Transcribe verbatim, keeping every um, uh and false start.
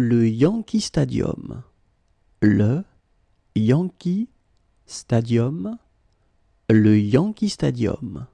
Le Yankee Stadium. Le Yankee Stadium. Le Yankee Stadium.